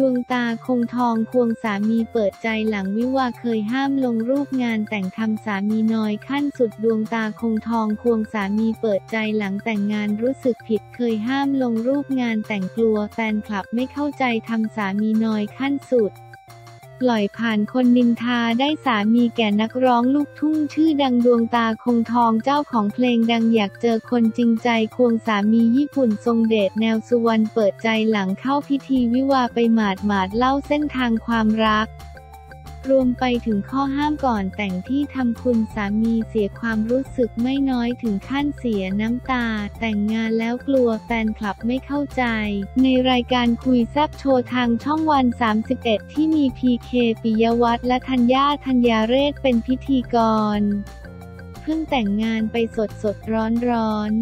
ดวงตาคงทองควงสามีเปิดใจหลังวิวาห์เคยห้ามลงรูปงานแต่งทำสามีนอยขั้นสุดดวงตาคงทองควงสามีเปิดใจหลังแต่งงานรู้สึกผิดเคยห้ามลงรูปงานแต่งกลัวแฟนคลับไม่เข้าใจทำสามีนอยขั้นสุดปล่อยผ่านคนนินทาได้สามีแก่นักร้องลูกทุ่งชื่อดังดวงตาคงทองเจ้าของเพลงดังอยากเจอคนจริงใจควงสามีญี่ปุ่นทรงเดชแนวสุวรรณเปิดใจหลังเข้าพิธีวิวาไปหมาดเล่าเส้นทางความรักรวมไปถึงข้อห้ามก่อนแต่งที่ทำคุณสามีเสียความรู้สึกไม่น้อยถึงขั้นเสียน้ำตาแต่งงานแล้วกลัวแฟนคลับไม่เข้าใจในรายการคุยแซบโชว์ทางช่องวัน31ที่มีพีเคปิยวัฒน์และธัญญาเรศเป็นพิธีกรเพิ่งแต่งงานไปสดร้อน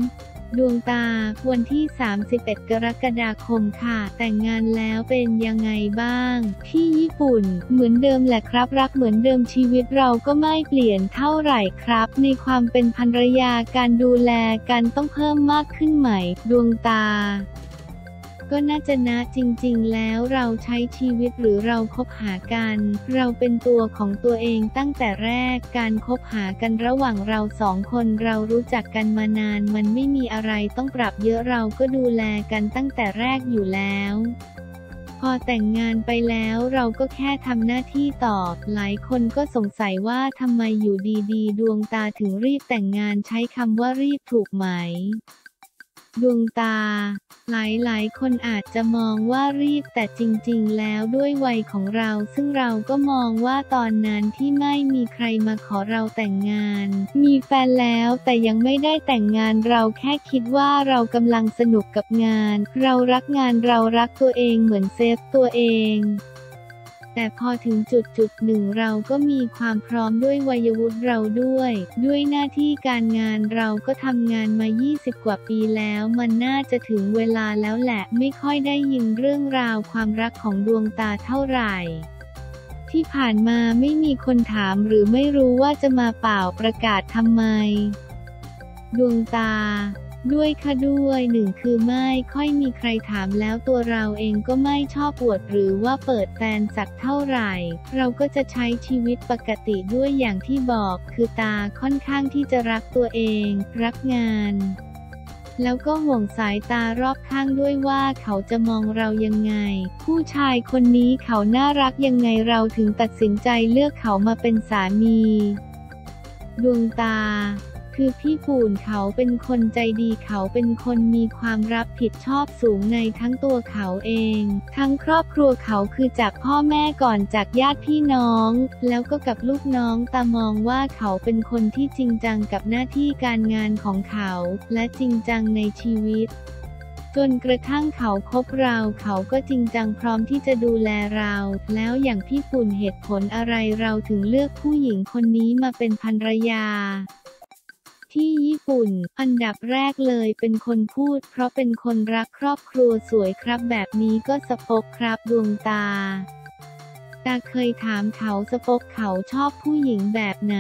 ดวงตาวันที่31กรกฎาคมค่ะแต่งงานแล้วเป็นยังไงบ้างที่ญี่ปุ่นเหมือนเดิมแหละครับรักเหมือนเดิมชีวิตเราก็ไม่เปลี่ยนเท่าไหร่ครับในความเป็นภรรยาการดูแลกันต้องเพิ่มมากขึ้นไหมดวงตาก็น่าจะนะจริงๆแล้วเราใช้ชีวิตหรือเราคบหากันเราเป็นตัวของตัวเองตั้งแต่แรกการคบหากันระหว่างเราสองคนเรารู้จักกันมานานมันไม่มีอะไรต้องปรับเยอะเราก็ดูแลกันตั้งแต่แรกอยู่แล้วพอแต่งงานไปแล้วเราก็แค่ทำหน้าที่ต่อหลายคนก็สงสัยว่าทำไมอยู่ดีๆดวงตาถึงรีบแต่งงานใช้คำว่ารีบถูกไหมดวงตาหลายคนอาจจะมองว่ารีบแต่จริงๆแล้วด้วยวัยของเราซึ่งเราก็มองว่าตอนนั้นที่ไม่มีใครมาขอเราแต่งงานมีแฟนแล้วแต่ยังไม่ได้แต่งงานเราแค่คิดว่าเรากำลังสนุกกับงานเรารักงานเรารักตัวเองเหมือนเซฟตัวเองแต่พอถึงจุดหนึ่งเราก็มีความพร้อมด้วยวัยวุฒิเราด้วยหน้าที่การงานเราก็ทำงานมา20กว่าปีแล้วมันน่าจะถึงเวลาแล้วแหละไม่ค่อยได้ยินเรื่องราวความรักของดวงตาเท่าไหร่ที่ผ่านมาไม่มีคนถามหรือไม่รู้ว่าจะมาเปล่าประกาศทำไมดวงตาด้วยค่ะด้วยหนึ่งคือไม่ค่อยมีใครถามแล้วตัวเราเองก็ไม่ชอบอวดหรือว่าเปิดแฟนสักเท่าไหร่เราก็จะใช้ชีวิตปกติด้วยอย่างที่บอกคือตาค่อนข้างที่จะรักตัวเองรักงานแล้วก็ห่วงสายตารอบข้างด้วยว่าเขาจะมองเรายังไงผู้ชายคนนี้เขาน่ารักยังไงเราถึงตัดสินใจเลือกเขามาเป็นสามีดวงตาคือพี่ปูนเขาเป็นคนใจดีเขาเป็นคนมีความรับผิดชอบสูงในทั้งตัวเขาเองทั้งครอบครัวเขาคือจากพ่อแม่ก่อนจากญาติพี่น้องแล้วก็กับลูกน้องตามองว่าเขาเป็นคนที่จริงจังกับหน้าที่การงานของเขาและจริงจังในชีวิตจนกระทั่งเขาคบเราเขาก็จริงจังพร้อมที่จะดูแลเราแล้วอย่างพี่ปูนเหตุผลอะไรเราถึงเลือกผู้หญิงคนนี้มาเป็นภรรยาที่ญี่ปุ่นอันดับแรกเลยเป็นคนพูดเพราะเป็นคนรักครอบครัวสวยครับแบบนี้ก็สปกครับดวงตาเคยถามเขาสปกเขาชอบผู้หญิงแบบไหน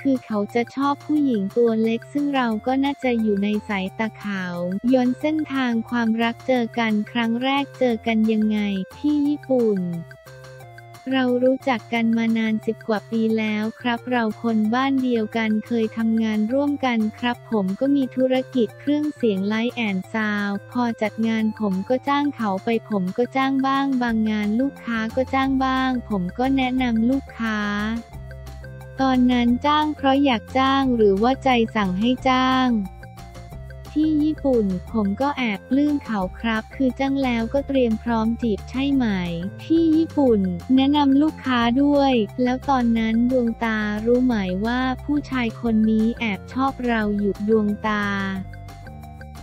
คือเขาจะชอบผู้หญิงตัวเล็กซึ่งเราก็น่าจะอยู่ในสายตาเขาย้อนเส้นทางความรักเจอกันครั้งแรกเจอกันยังไงที่ญี่ปุ่นเรารู้จักกันมานาน10กว่าปีแล้วครับเราคนบ้านเดียวกันเคยทำงานร่วมกันครับผมก็มีธุรกิจเครื่องเสียงไลท์แอนด์ซาวด์พอจัดงานผมก็จ้างเขาไปผมก็จ้างบ้างบางงานลูกค้าก็จ้างบ้างผมก็แนะนำลูกค้าตอนนั้นจ้างเพราะอยากจ้างหรือว่าใจสั่งให้จ้างที่ญี่ปุ่นผมก็แอบปลื้มเขาครับคือจ้างแล้วก็เตรียมพร้อมจีบใช่ไหมที่ญี่ปุ่นแนะนำลูกค้าด้วยแล้วตอนนั้นดวงตารู้ไหมว่าผู้ชายคนนี้แอบชอบเราอยู่ดวงตา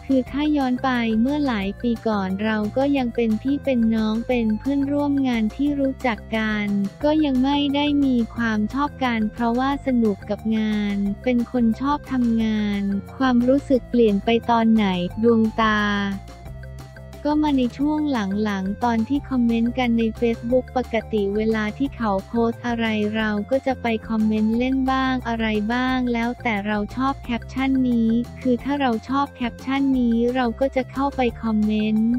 คือถ้าย้อนไปเมื่อหลายปีก่อนเราก็ยังเป็นพี่เป็นน้องเป็นเพื่อนร่วมงานที่รู้จักกันก็ยังไม่ได้มีความชอบกันเพราะว่าสนุกกับงานเป็นคนชอบทำงานความรู้สึกเปลี่ยนไปตอนไหนดวงตาก็มาในช่วงหลังๆตอนที่คอมเมนต์กันใน Facebook ปกติเวลาที่เขาโพสอะไรเราก็จะไปคอมเมนต์เล่นบ้างอะไรบ้างแล้วแต่เราชอบแคปชั่นนี้คือถ้าเราชอบแคปชั่นนี้เราก็จะเข้าไปคอมเมนต์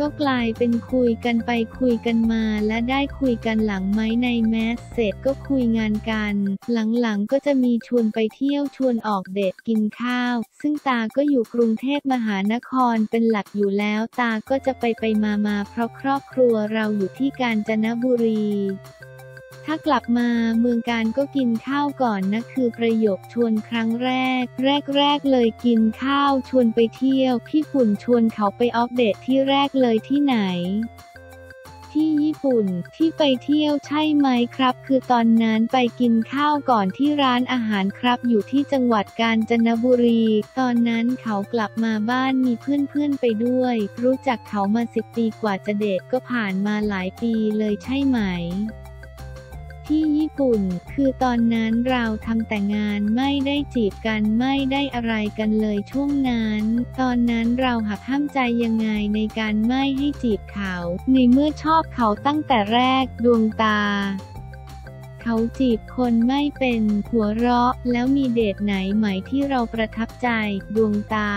ก็กลายเป็นคุยกันไปคุยกันมาและได้คุยกันหลังไมค์ในแมสเสร็จก็คุยงานกันหลังๆก็จะมีชวนไปเที่ยวชวนออกเดทกินข้าวซึ่งตาก็อยู่กรุงเทพมหานครเป็นหลักอยู่แล้วตาก็จะไปมาเพราะครอบครัวเราอยู่ที่กาญจนบุรีถ้ากลับมาเมืองการก็กินข้าวก่อนนะคือประโยคชวนครั้งแรกเลยกินข้าวชวนไปเที่ยวพี่ฝุ่นชวนเขาไปอัปเดตที่แรกเลยที่ไหนที่ญี่ปุ่นที่ไปเที่ยวใช่ไหมครับคือตอนนั้นไปกินข้าวก่อนที่ร้านอาหารครับอยู่ที่จังหวัดกาญจนบุรีตอนนั้นเขากลับมาบ้านมีเพื่อนๆไปด้วยรู้จักเขามา10 ปีกว่าจะเดทก็ผ่านมาหลายปีเลยใช่ไหมที่ญี่ปุ่นคือตอนนั้นเราทำแต่งานไม่ได้จีบกันไม่ได้อะไรกันเลยช่วงนั้นตอนนั้นเราหักห้ามใจยังไงในการไม่ให้จีบเขาในเมื่อชอบเขาตั้งแต่แรกดวงตาเขาจีบคนไม่เป็นหัวเราะแล้วมีเดทไหนไหมที่เราประทับใจดวงตา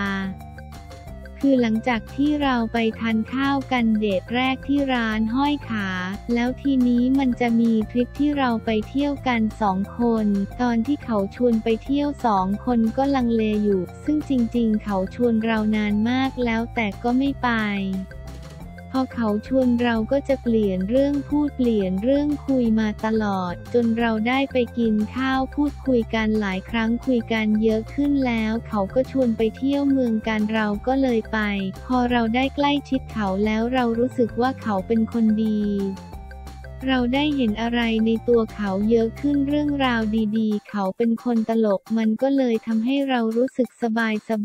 คือหลังจากที่เราไปทานข้าวกันเดทแรกที่ร้านห้อยขาแล้วทีนี้มันจะมีทริปที่เราไปเที่ยวกัน2 คนตอนที่เขาชวนไปเที่ยว2 คนก็ลังเลอยู่ซึ่งจริงๆเขาชวนเรานานมากแล้วแต่ก็ไม่ไปพอเขาชวนเราก็จะเปลี่ยนเรื่องพูดเปลี่ยนเรื่องคุยมาตลอดจนเราได้ไปกินข้าวพูดคุยกันหลายครั้งคุยกันเยอะขึ้นแล้วเขาก็ชวนไปเที่ยวเมืองการเราก็เลยไปพอเราได้ใกล้ชิดเขาแล้วเรารู้สึกว่าเขาเป็นคนดีเราได้เห็นอะไรในตัวเขาเยอะขึ้นเรื่องราวดีๆเขาเป็นคนตลกมันก็เลยทำให้เรารู้สึกส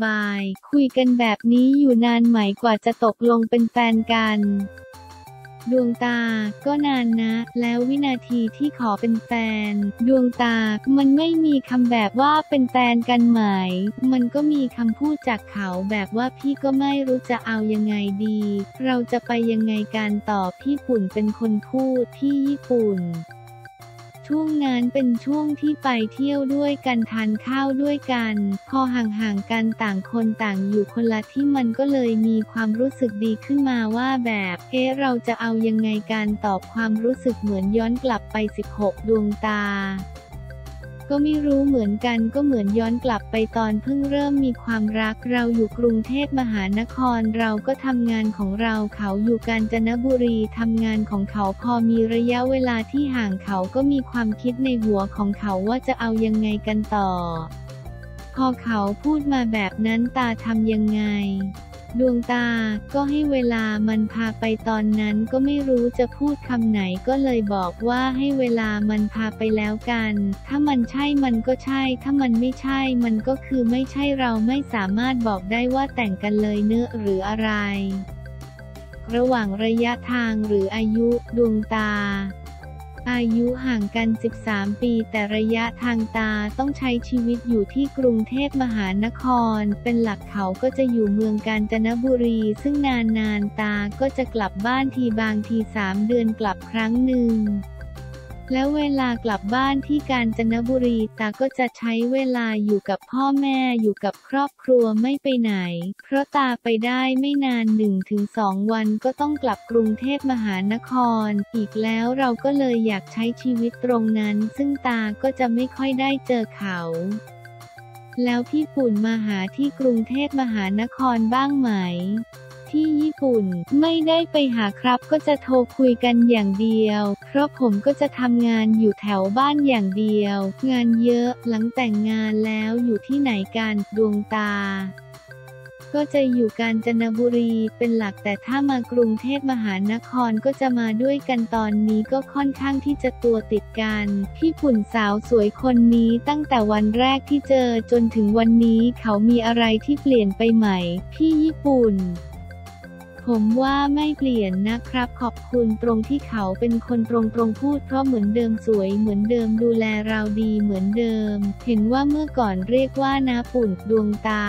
บายคุยกันแบบนี้อยู่นานไหมกว่าจะตกลงเป็นแฟนกันดวงตาก็นานนะแล้ววินาทีที่ขอเป็นแฟนดวงตามันไม่มีคำแบบว่าเป็นแฟนกันไหมมันก็มีคำพูดจากเขาแบบว่าพี่ก็ไม่รู้จะเอายังไงดีเราจะไปยังไงกันต่อพี่ปุ่นเป็นคนพูดที่ญี่ปุ่นช่วงนั้นเป็นช่วงที่ไปเที่ยวด้วยกันทานข้าวด้วยกันพอห่างๆกันต่างคนต่างอยู่คนละที่มันก็เลยมีความรู้สึกดีขึ้นมาว่าแบบเราจะเอายังไงการตอบความรู้สึกเหมือนย้อนกลับไป16ดวงตาก็ไม่รู้เหมือนกันก็เหมือนย้อนกลับไปตอนเพิ่งเริ่มมีความรักเราอยู่กรุงเทพมหานครเราก็ทำงานของเราเขาอยู่กาญจนบุรีทำงานของเขาพอมีระยะเวลาที่ห่างเขาก็มีความคิดในหัวของเขาว่าจะเอายังไงกันต่อพอเขาพูดมาแบบนั้นตาทำยังไงดวงตาก็ให้เวลามันพาไปตอนนั้นก็ไม่รู้จะพูดคำไหนก็เลยบอกว่าให้เวลามันพาไปแล้วกันถ้ามันใช่มันก็ใช่ถ้ามันไม่ใช่มันก็คือไม่ใช่เราไม่สามารถบอกได้ว่าแต่งกันเลยเนอะหรืออะไรระหว่างระยะทางหรืออายุดวงตาอายุห่างกัน13 ปีแต่ระยะทางตาต้องใช้ชีวิตอยู่ที่กรุงเทพมหานครเป็นหลักเขาก็จะอยู่เมืองกาญจนบุรีซึ่งนานตาก็จะกลับบ้านทีบางที3 เดือนกลับครั้งหนึ่งแล้วเวลากลับบ้านที่กาญจนบุรีตาก็จะใช้เวลาอยู่กับพ่อแม่อยู่กับครอบครัวไม่ไปไหนเพราะตาไปได้ไม่นาน 1-2 วันก็ต้องกลับกรุงเทพมหานครอีกแล้วเราก็เลยอยากใช้ชีวิตตรงนั้นซึ่งตาก็จะไม่ค่อยได้เจอเขาแล้วพี่ปุ่นมาหาที่กรุงเทพมหานครบ้างไหมที่ญี่ปุ่นไม่ได้ไปหาครับก็จะโทรคุยกันอย่างเดียวเพราะผมก็จะทำงานอยู่แถวบ้านอย่างเดียวงานเยอะหลังแต่งงานแล้วอยู่ที่ไหนกันดวงตาก็จะอยู่กาญจนบุรีเป็นหลักแต่ถ้ามากรุงเทพมหานครก็จะมาด้วยกันตอนนี้ก็ค่อนข้างที่จะตัวติดกันพี่ปุ่นสาวสวยคนนี้ตั้งแต่วันแรกที่เจอจนถึงวันนี้เขามีอะไรที่เปลี่ยนไปไหมพี่ญี่ปุ่นผมว่าไม่เปลี่ยนนะครับขอบคุณตรงที่เขาเป็นคนตรงพูดเพราะเหมือนเดิมสวยเหมือนเดิมดูแลเราดีเหมือนเดิมเห็นว่าเมื่อก่อนเรียกว่านาปุ่นดวงตา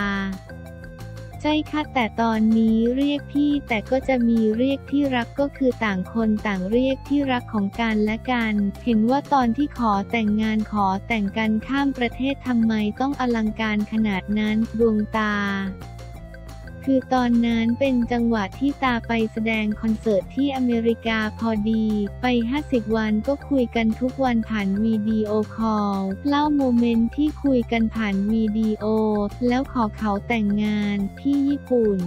ใช่ค่ะแต่ตอนนี้เรียกพี่แต่ก็จะมีเรียกที่รักก็คือต่างคนต่างเรียกที่รักของกันและกันเห็นว่าตอนที่ขอแต่งงานขอแต่งกันข้ามประเทศทำไมต้องอลังการขนาดนั้นดวงตา คือตอนนั้นเป็นจังหวะที่ตาไปแสดงคอนเสิร์ตที่อเมริกาพอดีไป50วันก็คุยกันทุกวันผ่านวิดีโอคอลเล่าโมเมนต์ที่คุยกันผ่านวิดีโอแล้วขอเขาแต่งงานที่ญี่ปุ่น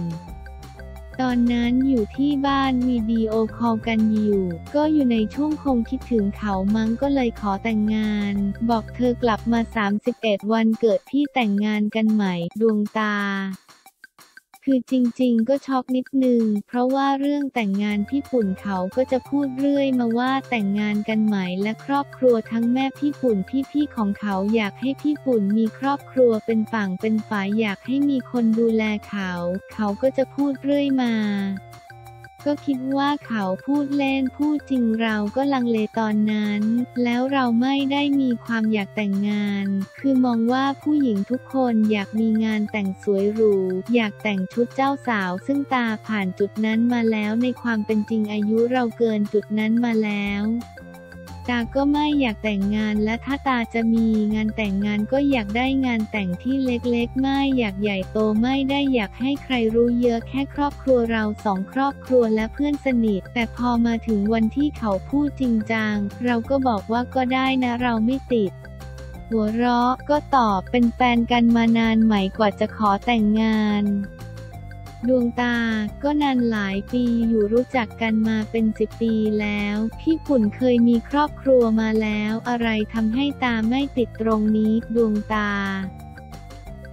ตอนนั้นอยู่ที่บ้านวิดีโอคอลกันอยู่ก็อยู่ในช่วงคงคิดถึงเขามั้งก็เลยขอแต่งงานบอกเธอกลับมา31วันเกิดพี่แต่งงานกันไหมดวงตาคือจริงๆก็ช็อกนิดนึงเพราะว่าเรื่องแต่งงานพี่ปุ่นเขาก็จะพูดเรื่อยมาว่าแต่งงานกันไหมและครอบครัวทั้งแม่พี่ปุ่นพี่ๆของเขาอยากให้พี่ปุ่นมีครอบครัวเป็นฝั่งเป็นฝายอยากให้มีคนดูแลเขาเขาก็จะพูดเรื่อยมาก็คิดว่าเขาพูดเล่นพูดจริงเราก็ลังเลตอนนั้นแล้วเราไม่ได้มีความอยากแต่งงานคือมองว่าผู้หญิงทุกคนอยากมีงานแต่งสวยหรูอยากแต่งชุดเจ้าสาวซึ่งตาผ่านจุดนั้นมาแล้วในความเป็นจริงอายุเราเกินจุดนั้นมาแล้วตาก็ไม่อยากแต่งงานและถ้าตาจะมีงานแต่งงานก็อยากได้งานแต่งที่เล็กๆไม่อยากใหญ่โตไม่ได้อยากให้ใครรู้เยอะแค่ครอบครัวเราสองครอบครัวและเพื่อนสนิทแต่พอมาถึงวันที่เขาพูดจริงจังเราก็บอกว่าก็ได้นะเราไม่ติดหัวเราะก็ตอบเป็นแฟนกันมานานไหมกว่าจะขอแต่งงานดวงตาก็นานหลายปีอยู่รู้จักกันมาเป็น10ปีแล้วพี่ปุ่นเคยมีครอบครัวมาแล้วอะไรทำให้ตาไม่ติดตรงนี้ดวงตา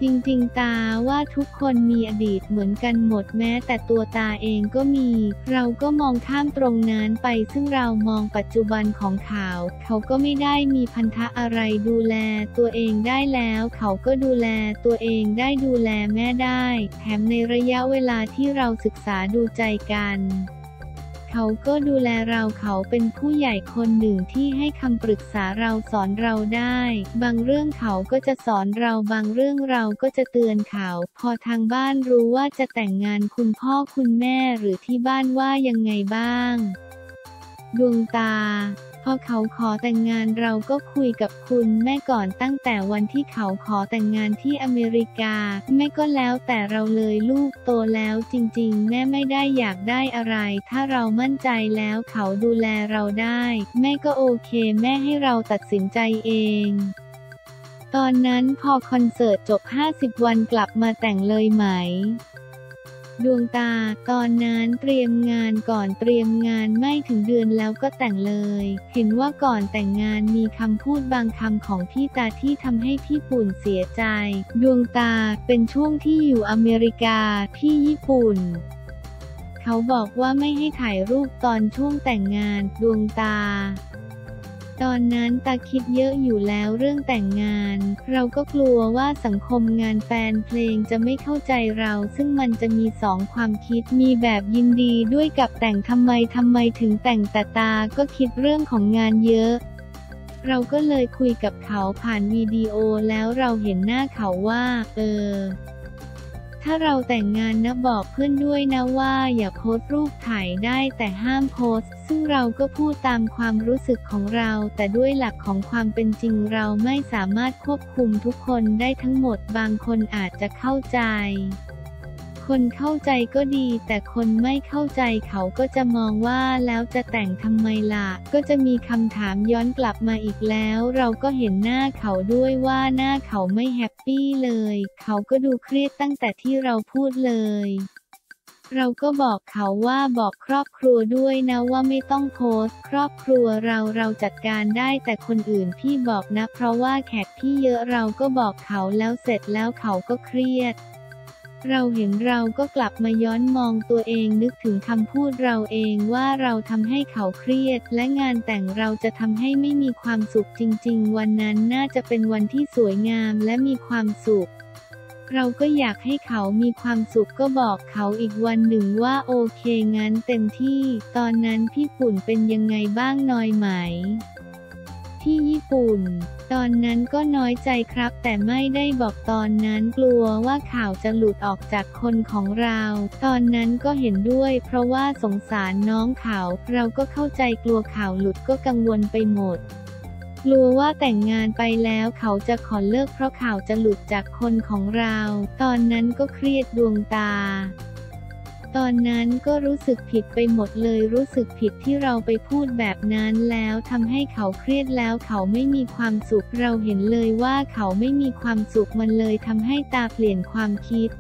จริงๆตาว่าทุกคนมีอดีตเหมือนกันหมดแม้แต่ตัวตาเองก็มีเราก็มองข้ามตรงนั้นไปซึ่งเรามองปัจจุบันของเขาเขาก็ไม่ได้มีพันธะอะไรดูแลตัวเองได้แล้วเขาก็ดูแลตัวเองได้ดูแลแม่ได้แถมในระยะเวลาที่เราศึกษาดูใจกันเขาก็ดูแลเราเขาเป็นผู้ใหญ่คนหนึ่งที่ให้คำปรึกษาเราสอนเราได้บางเรื่องเขาก็จะสอนเราบางเรื่องเราก็จะเตือนเขาพอทางบ้านรู้ว่าจะแต่งงานคุณพ่อคุณแม่หรือที่บ้านว่ายังไงบ้างดวงตาพอเขาขอแต่งงานเราก็คุยกับคุณแม่ก่อนตั้งแต่วันที่เขาขอแต่งงานที่อเมริกาแม่ก็แล้วแต่เราเลยลูกโตแล้วจริงๆแม่ไม่ได้อยากได้อะไรถ้าเรามั่นใจแล้วเขาดูแลเราได้แม่ก็โอเคแม่ให้เราตัดสินใจเองตอนนั้นพอคอนเสิร์ตจบ50วันกลับมาแต่งเลยไหมดวงตาตอนนั้นเตรียมงานก่อนเตรียมงานไม่ถึงเดือนแล้วก็แต่งเลยเห็นว่าก่อนแต่งงานมีคำพูดบางคำของพี่ตาที่ทำให้พี่ปุ่นเสียใจดวงตาเป็นช่วงที่อยู่อเมริกาที่ญี่ปุ่นเขาบอกว่าไม่ให้ถ่ายรูปตอนช่วงแต่งงานดวงตาตอนนั้นตาคิดเยอะอยู่แล้วเรื่องแต่งงานเราก็กลัวว่าสังคมงานแฟนเพลงจะไม่เข้าใจเราซึ่งมันจะมีสองความคิดมีแบบยินดีด้วยกับแต่งทำไมถึงแต่งแต่ตาก็คิดเรื่องของงานเยอะเราก็เลยคุยกับเขาผ่านวิดีโอแล้วเราเห็นหน้าเขาว่าถ้าเราแต่งงานนะบอกเพื่อนด้วยนะว่าอย่าโพสต์รูปถ่ายได้แต่ห้ามโพสต์ซึ่งเราก็พูดตามความรู้สึกของเราแต่ด้วยหลักของความเป็นจริงเราไม่สามารถควบคุมทุกคนได้ทั้งหมดบางคนอาจจะเข้าใจคนเข้าใจก็ดีแต่คนไม่เข้าใจเขาก็จะมองว่าแล้วจะแต่งทำไมล่ะก็จะมีคำถามย้อนกลับมาอีกแล้วเราก็เห็นหน้าเขาด้วยว่าหน้าเขาไม่แฮปปี้เลยเขาก็ดูเครียดตั้งแต่ที่เราพูดเลยเราก็บอกเขาว่าบอกครอบครัวด้วยนะว่าไม่ต้องโพสต์ครอบครัวเราจัดการได้แต่คนอื่นพี่บอกนะเพราะว่าแขกพี่เยอะเราก็บอกเขาแล้วเสร็จแล้วเขาก็เครียดเราเห็นเราก็กลับมาย้อนมองตัวเองนึกถึงคำพูดเราเองว่าเราทำให้เขาเครียดและงานแต่งเราจะทำให้ไม่มีความสุขจริงๆวันนั้นน่าจะเป็นวันที่สวยงามและมีความสุขเราก็อยากให้เขามีความสุขก็บอกเขาอีกวันหนึ่งว่าโอเคงั้นเต็มที่ตอนนั้นพี่ปุ่นเป็นยังไงบ้างน้อยไหมที่ญี่ปุ่นตอนนั้นก็น้อยใจครับแต่ไม่ได้บอกตอนนั้นกลัวว่าข่าวจะหลุดออกจากคนของเราตอนนั้นก็เห็นด้วยเพราะว่าสงสารน้องเขาเราก็เข้าใจกลัวข่าวหลุดก็กังวลไปหมด กลัวว่าแต่งงานไปแล้วเขาจะขอเลิกเพราะข่าวจะหลุดจากคนของเราตอนนั้นก็เครียดดวงตาตอนนั้นก็รู้สึกผิดไปหมดเลยรู้สึกผิดที่เราไปพูดแบบนั้นแล้วทำให้เขาเครียดแล้วเขาไม่มีความสุขเราเห็นเลยว่าเขาไม่มีความสุขมันเลยทำให้ตาเปลี่ยนความคิด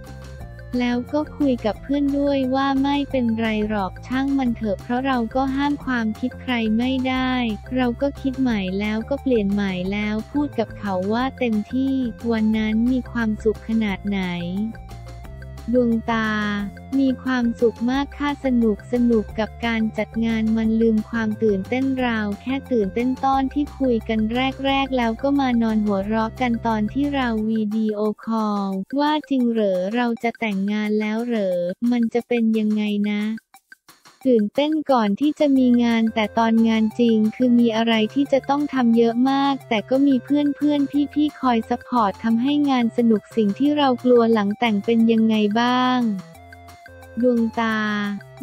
แล้วก็คุยกับเพื่อนด้วยว่าไม่เป็นไรหรอกช่างมันเถอะเพราะเราก็ห้ามความคิดใครไม่ได้เราก็คิดใหม่แล้วก็เปลี่ยนใหม่แล้วพูดกับเขาว่าเต็มที่วันนั้นมีความสุขขนาดไหนดวงตามีความสุขมากค่ะสนุกกับการจัดงานมันลืมความตื่นเต้นราวแค่ตื่นเต้นตอนที่คุยกันแรกแล้วก็มานอนหัวเราะกันตอนที่เราวิดีโอคอลว่าจริงเหรอเราจะแต่งงานแล้วเหรอมันจะเป็นยังไงนะตื่นเต้นก่อนที่จะมีงานแต่ตอนงานจริงคือมีอะไรที่จะต้องทำเยอะมากแต่ก็มีเพื่อนพี่ๆคอยซัพพอร์ตทำให้งานสนุกสิ่งที่เรากลัวหลังแต่งเป็นยังไงบ้างดวงตา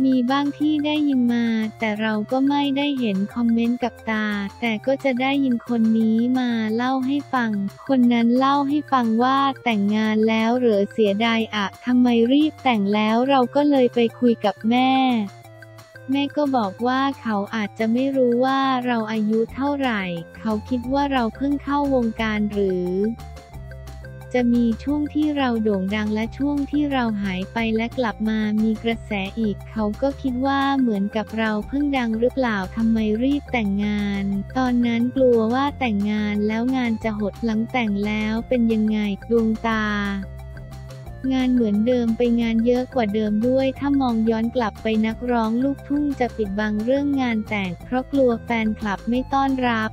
มีบ้างที่ได้ยินมาแต่เราก็ไม่ได้เห็นคอมเมนต์กับตาแต่ก็จะได้ยินคนนี้มาเล่าให้ฟังคนนั้นเล่าให้ฟังว่าแต่งงานแล้วเหรอเสียดายอะทำไมรีบแต่งแล้วเราก็เลยไปคุยกับแม่ก็บอกว่าเขาอาจจะไม่รู้ว่าเราอายุเท่าไหร่เขาคิดว่าเราเพิ่งเข้าวงการหรือจะมีช่วงที่เราโด่งดังและช่วงที่เราหายไปและกลับมามีกระแสอีกเขาก็คิดว่าเหมือนกับเราเพิ่งดังหรือเปล่าทำไมรีบแต่งงานตอนนั้นกลัวว่าแต่งงานแล้วงานจะหดหลังแต่งแล้วเป็นยังไงดวงตางานเหมือนเดิมไปงานเยอะกว่าเดิมด้วยถ้ามองย้อนกลับไปนักร้องลูกทุ่งจะปิดบังเรื่องงานแต่งเพราะกลัวแฟนคลับไม่ต้อนรับ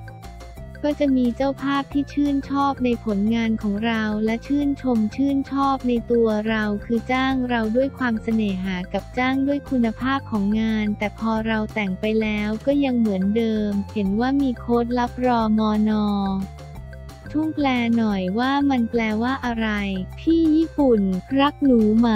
ก็จะมีเจ้าภาพที่ชื่นชอบในผลงานของเราและชื่นชอบในตัวเราคือจ้างเราด้วยความเสน่หากับจ้างด้วยคุณภาพของงานแต่พอเราแต่งไปแล้วก็ยังเหมือนเดิมเห็นว่ามีโค้ดลับรอมนทุ่งแปลหน่อยว่ามันแปลว่าอะไรพี่ญี่ปุ่นรักหนูไหม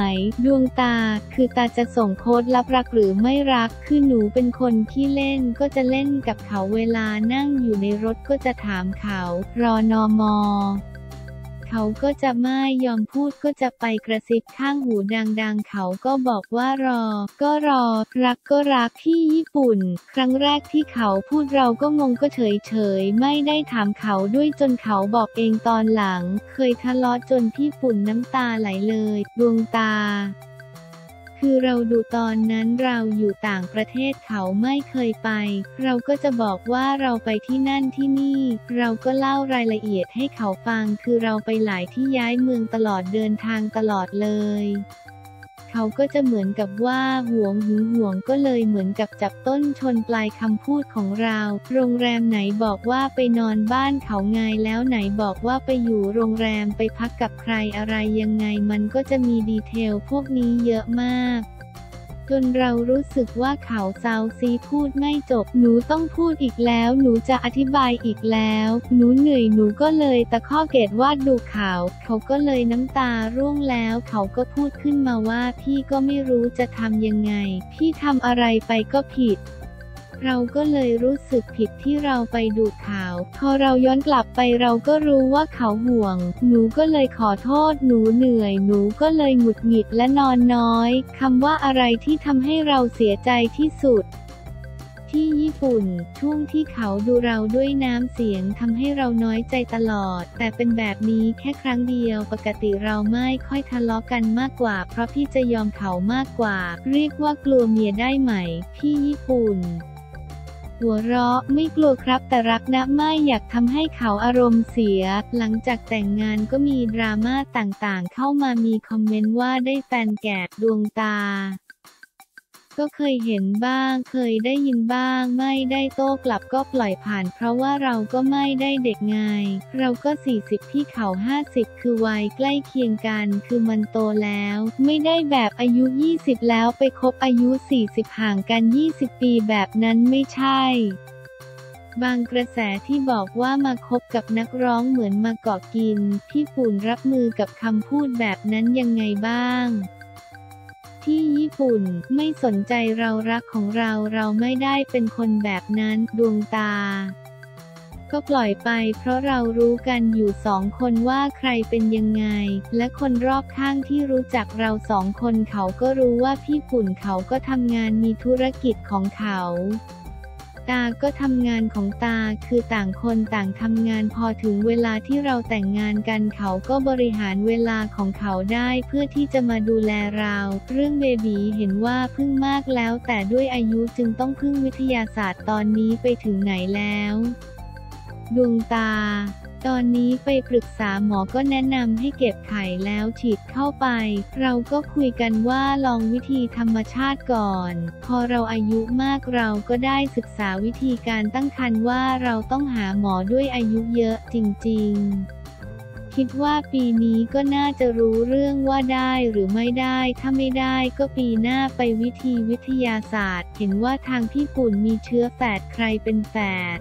ดวงตาคือตาจะส่งโค้ดลับรักหรือไม่รักคือหนูเป็นคนขี้เล่นก็จะเล่นกับเขาเวลานั่งอยู่ในรถก็จะถามเขารอนมเขาก็จะไม่ยอมพูดก็จะไปกระซิบข้างหูดังๆเขาก็บอกว่ารอก็รอรักก็รักที่ญี่ปุ่นครั้งแรกที่เขาพูดเราก็งงก็เฉยไม่ได้ถามเขาด้วยจนเขาบอกเองตอนหลังเคยทะเลาะจนพี่ปุ่นน้ำตาไหลเลยดวงตาคือเราดูตอนนั้นเราอยู่ต่างประเทศเขาไม่เคยไปเราก็จะบอกว่าเราไปที่นั่นที่นี่เราก็เล่ารายละเอียดให้เขาฟังคือเราไปหลายที่ย้ายเมืองตลอดเดินทางตลอดเลยเขาก็จะเหมือนกับว่าห่วงก็เลยเหมือนกับจับต้นชนปลายคำพูดของเราโรงแรมไหนบอกว่าไปนอนบ้านเขาไงแล้วไหนบอกว่าไปอยู่โรงแรมไปพักกับใครอะไรยังไงมันก็จะมีดีเทลพวกนี้เยอะมากจนเรารู้สึกว่าเขาเซาซีพูดไม่จบหนูต้องพูดอีกแล้วหนูจะอธิบายอีกแล้วหนูเหนื่อยหนูก็เลยตะคอกเกตวาดดูเขาก็เลยน้ำตาร่วงแล้วเขาก็พูดขึ้นมาว่าพี่ก็ไม่รู้จะทำยังไงพี่ทำอะไรไปก็ผิดเราก็เลยรู้สึกผิดที่เราไปดูเขาพอเราย้อนกลับไปเราก็รู้ว่าเขาห่วงหนูก็เลยขอโทษหนูเหนื่อยหนูก็เลยหงุดหงิดและนอนน้อยคำว่าอะไรที่ทำให้เราเสียใจที่สุดที่ญี่ปุ่นช่วงที่เขาดูเราด้วยน้ำเสียงทำให้เราน้อยใจตลอดแต่เป็นแบบนี้แค่ครั้งเดียวปกติเราไม่ค่อยทะเลาะกันมากกว่าเพราะพี่จะยอมเขามากกว่าเรียกว่ากลัวเมียได้ไหมที่ญี่ปุ่นหัวเราะไม่กลัวครับแต่รักนะไม่อยากทำให้เขาอารมณ์เสียหลังจากแต่งงานก็มีดราม่าต่างๆเข้ามามีคอมเมนต์ว่าได้แฟนแก่ดวงตาก็เคยเห็นบ้างเคยได้ยินบ้างไม่ได้โต้กลับก็ปล่อยผ่านเพราะว่าเราก็ไม่ได้เด็กไงเราก็40พี่เขา50คือวัยใกล้เคียงกันคือมันโตแล้วไม่ได้แบบอายุ20แล้วไปคบอายุ40ห่างกัน20ปีแบบนั้นไม่ใช่บางกระแสที่บอกว่ามาคบกับนักร้องเหมือนมาเกาะกินพี่ปุ่นรับมือกับคำพูดแบบนั้นยังไงบ้างที่ญี่ปุ่นไม่สนใจเรารักของเราเราไม่ได้เป็นคนแบบนั้นดวงตา ก็ปล่อยไปเพราะเรารู้กันอยู่สองคนว่าใครเป็นยังไงและคนรอบข้างที่รู้จักเราสองคนเขาก็รู้ว่าพี่ปุ่นเขาก็ทำงานมีธุรกิจของเขาตาก็ทำงานของตาคือต่างคนต่างทำงานพอถึงเวลาที่เราแต่งงานกันเขาก็บริหารเวลาของเขาได้เพื่อที่จะมาดูแลเราเรื่องเบบีเห็นว่าพึ่งมากแล้วแต่ด้วยอายุจึงต้องพึ่งวิทยาศาสตร์ตอนนี้ไปถึงไหนแล้วดวงตาตอนนี้ไปปรึกษาหมอก็แนะนำให้เก็บไข่แล้วฉีดเข้าไปเราก็คุยกันว่าลองวิธีธรรมชาติก่อนพอเราอายุมากเราก็ได้ศึกษาวิธีการตั้งครรภ์ว่าเราต้องหาหมอด้วยอายุเยอะจริงๆคิดว่าปีนี้ก็น่าจะรู้เรื่องว่าได้หรือไม่ได้ถ้าไม่ได้ก็ปีหน้าไปวิทยาศาสตร์เห็นว่าทางพี่ปุ่นมีเชื้อแฝดใครเป็นแฝด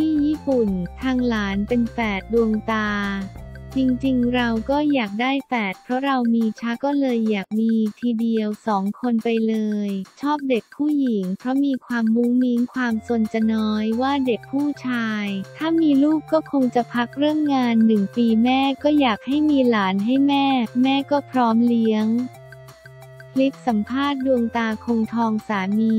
ที่ญี่ปุ่นทางหลานเป็นแฝดดวงตาจริงๆเราก็อยากได้แฝดเพราะเรามีช้าก็เลยอยากมีทีเดียวสองคนไปเลยชอบเด็กผู้หญิงเพราะมีความมุ้งมิ้งความสนจะน้อยว่าเด็กผู้ชายถ้ามีลูกก็คงจะพักเรื่องงาน1 ปีแม่ก็อยากให้มีหลานให้แม่ก็พร้อมเลี้ยงคลิปสัมภาษณ์ดวงตาคงทองสามี